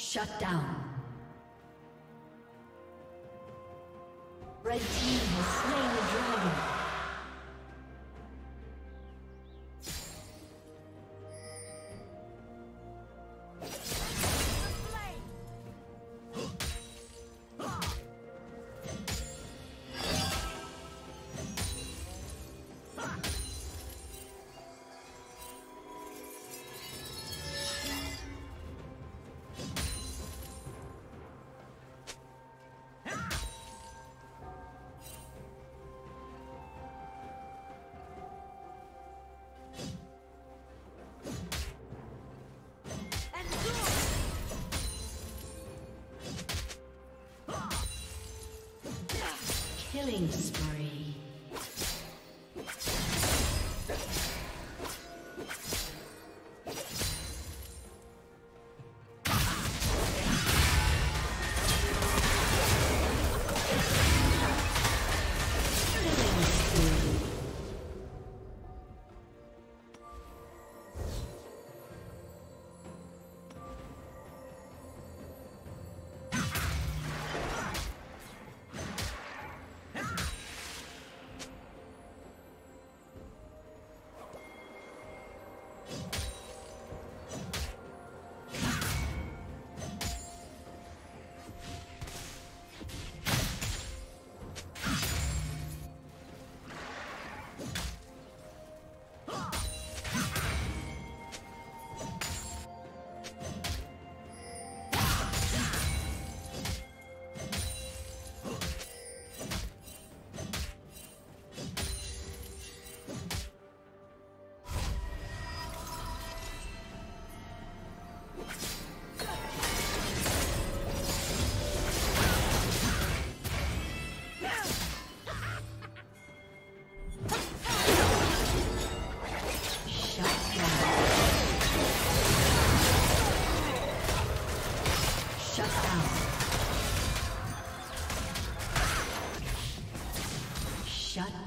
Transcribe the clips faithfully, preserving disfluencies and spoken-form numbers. Shut down. Red team has slain the dragon. Killing spree. Killing spree.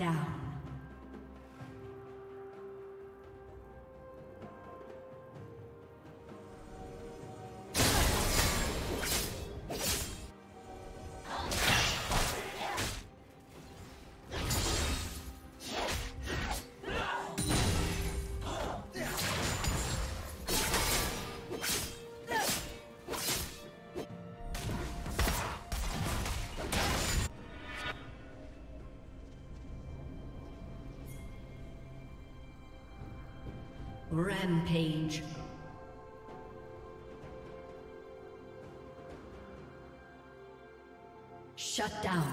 Down. Rampage. Shut down.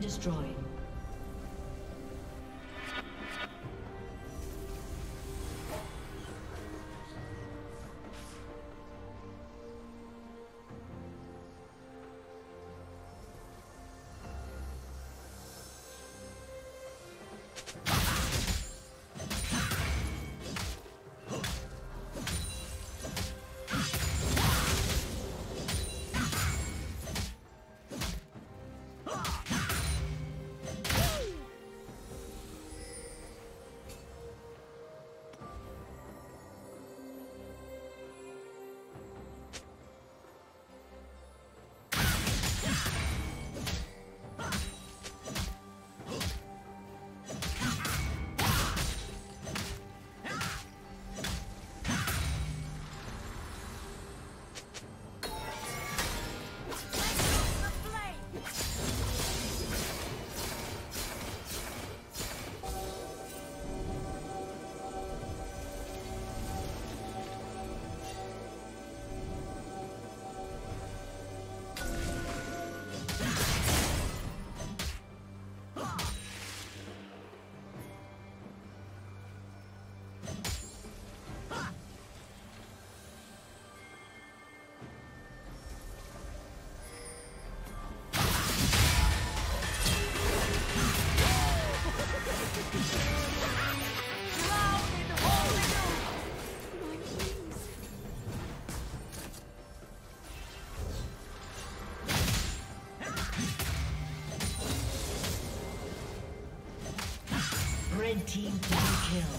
Destroyed. Red team double kill.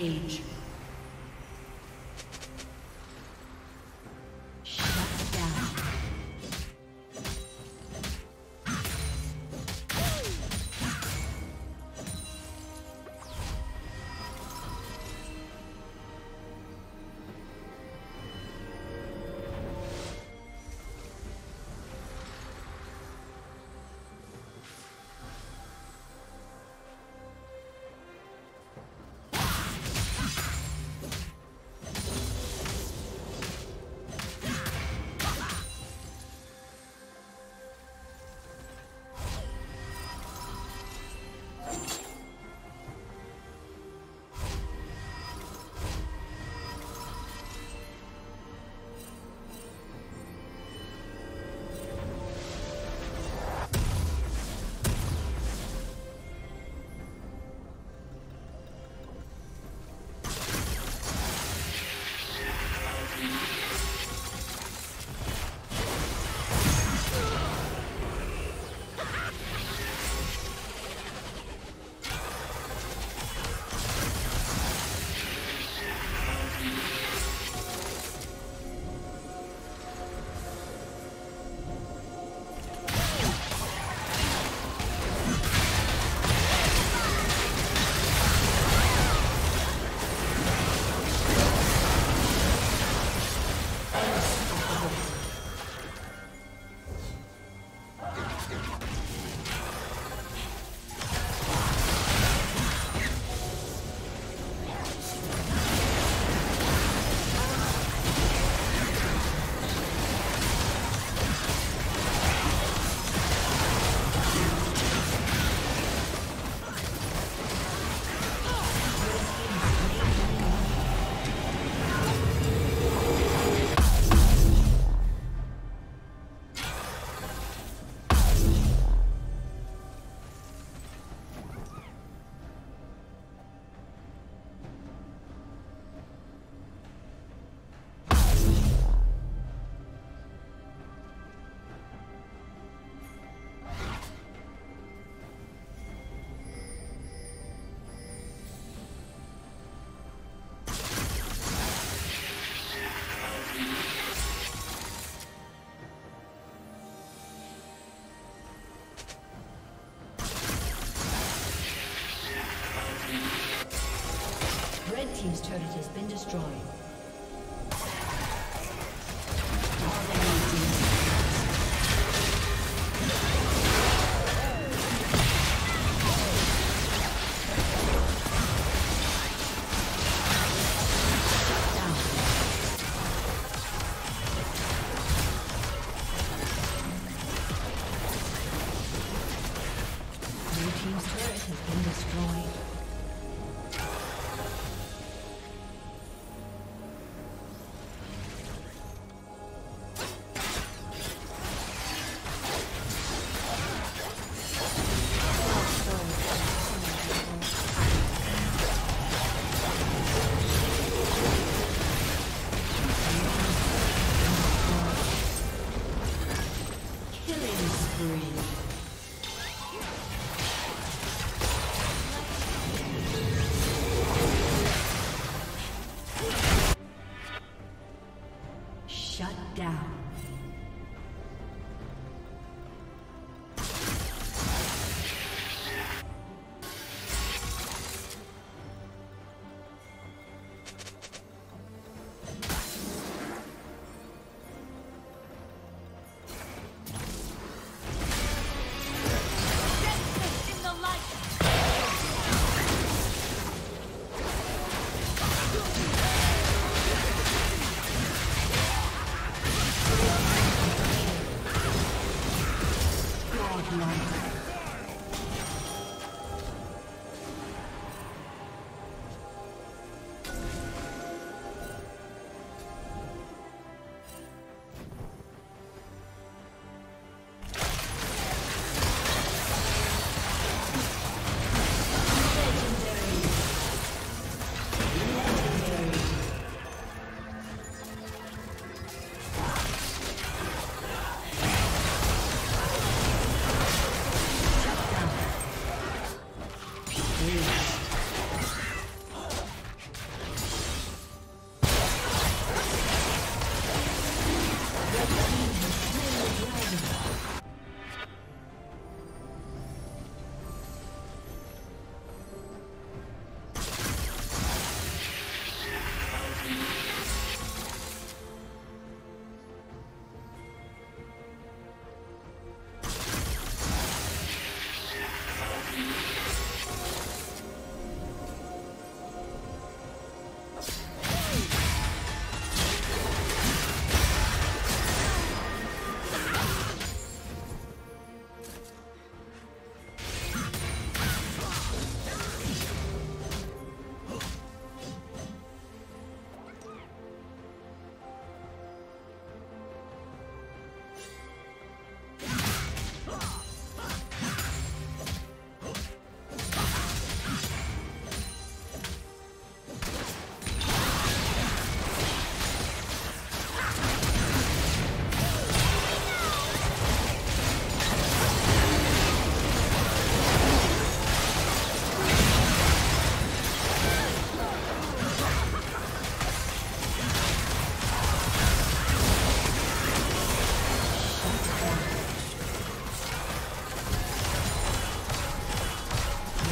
Rampage. Team's turret has been destroyed. Your team's turret has been destroyed. Killing spree.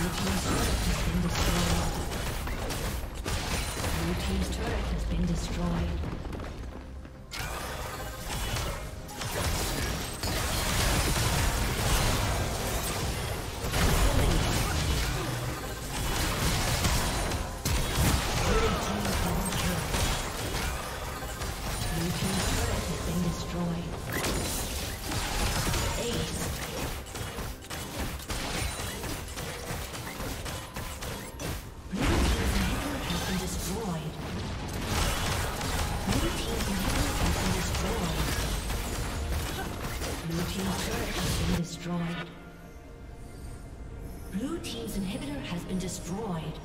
team's turret has been destroyed. Blue team's turret has been destroyed. Blue team's inhibitor has been destroyed.